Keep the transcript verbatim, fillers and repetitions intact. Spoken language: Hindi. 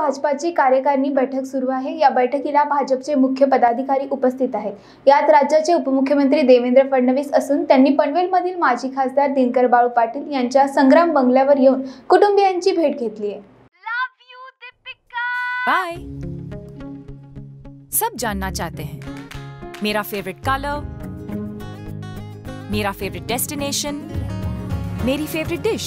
भाजपाची कार्यकारिणी बैठक सुरू आहे। या बैठकीला भाजपचे मुख्य पदाधिकारी उपस्थित आहेत। यात राज्याचे उपमुख्यमंत्री देवेंद्र फडणवीस असून त्यांनी पनवेलमधील माजी खासदार दिनकर बाळू पाटील यांच्या संग्राम बंगल्यावर येऊन कुटुंबियांची भेट घेतली आहे। बाय सब जानना चाहते हैं मेरा फेवरेट कलर, मेरा फेवरेट डेस्टिनेशन, मेरी फेवरेट डिश,